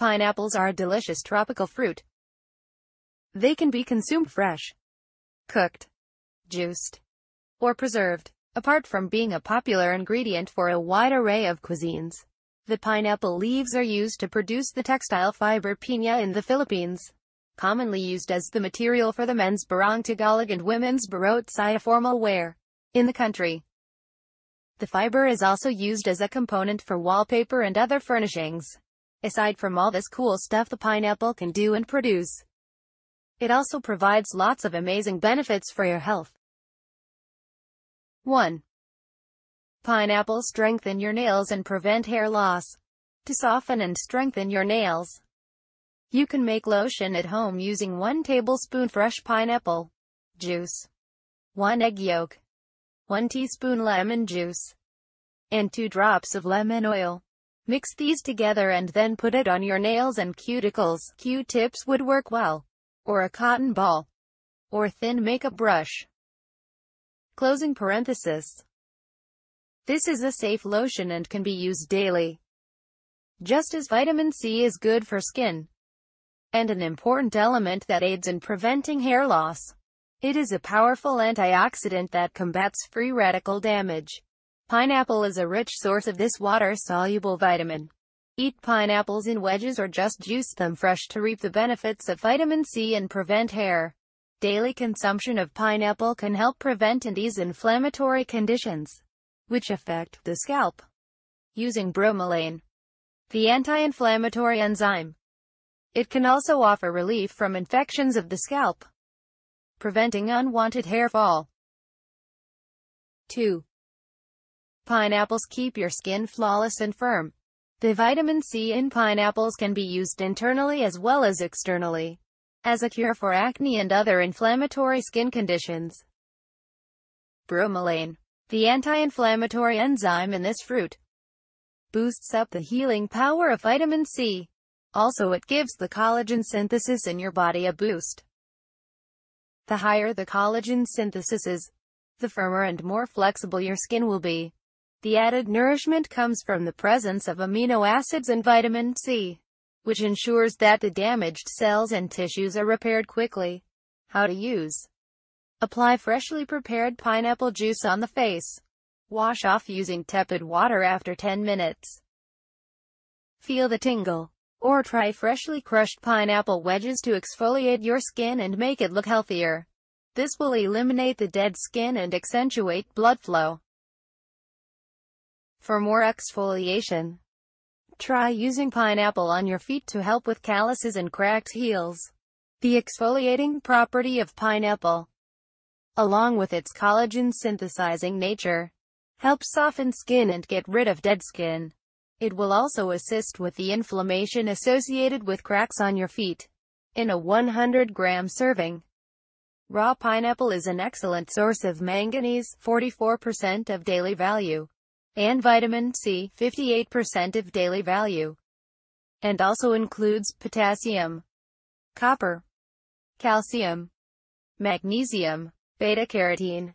Pineapples are a delicious tropical fruit. They can be consumed fresh, cooked, juiced, or preserved. Apart from being a popular ingredient for a wide array of cuisines, the pineapple leaves are used to produce the textile fiber piña in the Philippines, commonly used as the material for the men's Barong Tagalog and women's Barong Saya formal wear. In the country, the fiber is also used as a component for wallpaper and other furnishings. Aside from all this cool stuff the pineapple can do and produce, it also provides lots of amazing benefits for your health. 1. Pineapples strengthen your nails and prevent hair loss. To soften and strengthen your nails, you can make lotion at home using 1 tablespoon fresh pineapple juice, 1 egg yolk, 1 teaspoon lemon juice, and 2 drops of lemon oil. Mix these together and then put it on your nails and cuticles. Q-tips would work well, or a cotton ball, or thin makeup brush. Closing parenthesis. This is a safe lotion and can be used daily. Just as vitamin C is good for skin and an important element that aids in preventing hair loss, it is a powerful antioxidant that combats free radical damage. Pineapple is a rich source of this water-soluble vitamin. Eat pineapples in wedges or just juice them fresh to reap the benefits of vitamin C and prevent hair. Daily consumption of pineapple can help prevent and ease inflammatory conditions, which affect the scalp. Using bromelain, the anti-inflammatory enzyme, it can also offer relief from infections of the scalp, preventing unwanted hair fall. 2. Pineapples keep your skin flawless and firm. The vitamin C in pineapples can be used internally as well as externally, as a cure for acne and other inflammatory skin conditions. Bromelain, the anti-inflammatory enzyme in this fruit, boosts up the healing power of vitamin C. Also, it gives the collagen synthesis in your body a boost. The higher the collagen synthesis is, the firmer and more flexible your skin will be. The added nourishment comes from the presence of amino acids and vitamin C, which ensures that the damaged cells and tissues are repaired quickly. How to use. Apply freshly prepared pineapple juice on the face. Wash off using tepid water after 10 minutes. Feel the tingle. Or try freshly crushed pineapple wedges to exfoliate your skin and make it look healthier. This will eliminate the dead skin and accentuate blood flow. For more exfoliation, try using pineapple on your feet to help with calluses and cracked heels. The exfoliating property of pineapple, along with its collagen synthesizing nature, helps soften skin and get rid of dead skin. It will also assist with the inflammation associated with cracks on your feet. In a 100-gram serving, raw pineapple is an excellent source of manganese, 44% of daily value, and vitamin C, 58% of daily value, and also includes potassium, copper, calcium, magnesium, beta-carotene,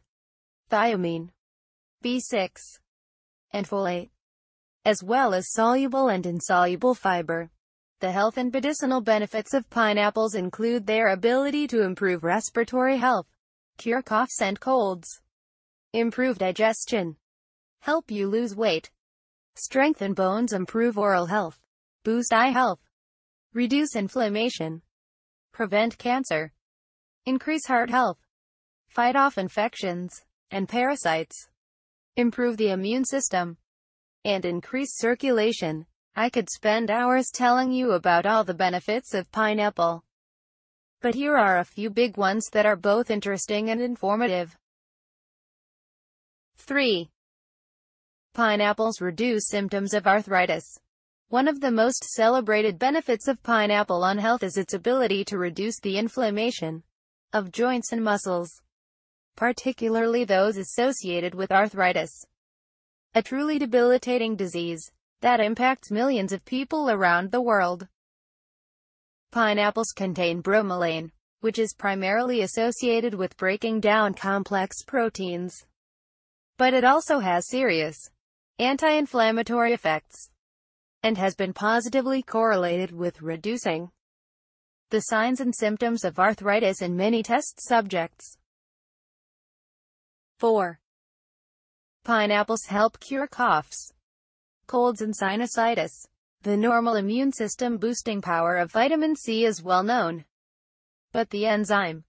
thiamine, B6, and folate, as well as soluble and insoluble fiber. The health and medicinal benefits of pineapples include their ability to improve respiratory health, cure coughs and colds, improve digestion, help you lose weight, strengthen bones, improve oral health, boost eye health, reduce inflammation, prevent cancer, increase heart health, fight off infections and parasites, improve the immune system, and increase circulation. I could spend hours telling you about all the benefits of pineapple, but here are a few big ones that are both interesting and informative. 3. Pineapples reduce symptoms of arthritis. One of the most celebrated benefits of pineapple on health is its ability to reduce the inflammation of joints and muscles, particularly those associated with arthritis, a truly debilitating disease that impacts millions of people around the world. Pineapples contain bromelain, which is primarily associated with breaking down complex proteins, but it also has serious anti-inflammatory effects and has been positively correlated with reducing the signs and symptoms of arthritis in many test subjects. 4. Pineapples help cure coughs, colds and sinusitis. The normal immune system boosting power of vitamin C is well known, but the enzyme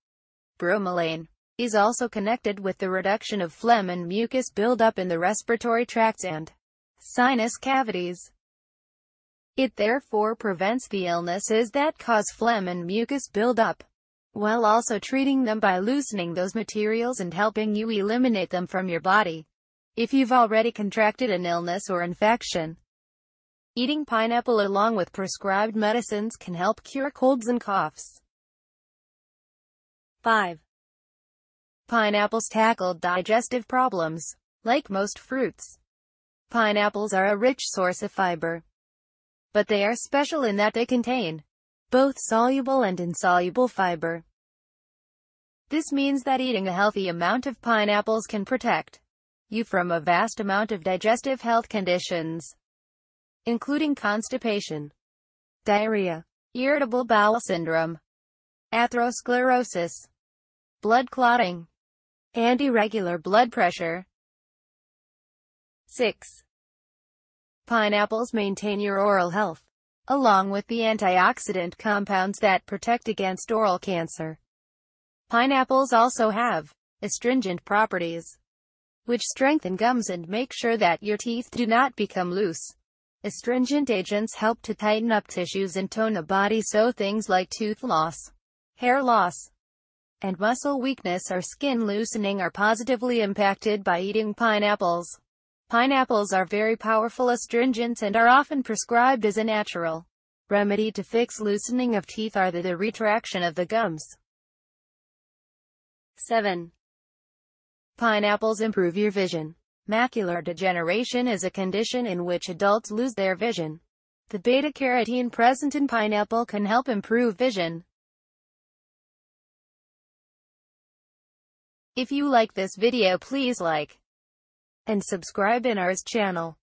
bromelain is also connected with the reduction of phlegm and mucus buildup in the respiratory tracts and sinus cavities. It therefore prevents the illnesses that cause phlegm and mucus buildup, while also treating them by loosening those materials and helping you eliminate them from your body. If you've already contracted an illness or infection, eating pineapple along with prescribed medicines can help cure colds and coughs. 5. Pineapples tackle digestive problems. Like most fruits, pineapples are a rich source of fiber, but they are special in that they contain both soluble and insoluble fiber. This means that eating a healthy amount of pineapples can protect you from a vast amount of digestive health conditions, including constipation, diarrhea, irritable bowel syndrome, atherosclerosis, blood clotting, and irregular blood pressure. 6. Pineapples maintain your oral health. Along with the antioxidant compounds that protect against oral cancer, pineapples also have astringent properties, which strengthen gums and make sure that your teeth do not become loose. Astringent agents help to tighten up tissues and tone the body, so things like tooth loss, hair loss, and muscle weakness or skin loosening are positively impacted by eating pineapples. Pineapples are very powerful astringents and are often prescribed as a natural remedy to fix loosening of teeth or the retraction of the gums. 7. Pineapples improve your vision. Macular degeneration is a condition in which adults lose their vision. The beta-carotene present in pineapple can help improve vision. If you like this video, please like and subscribe in our channel.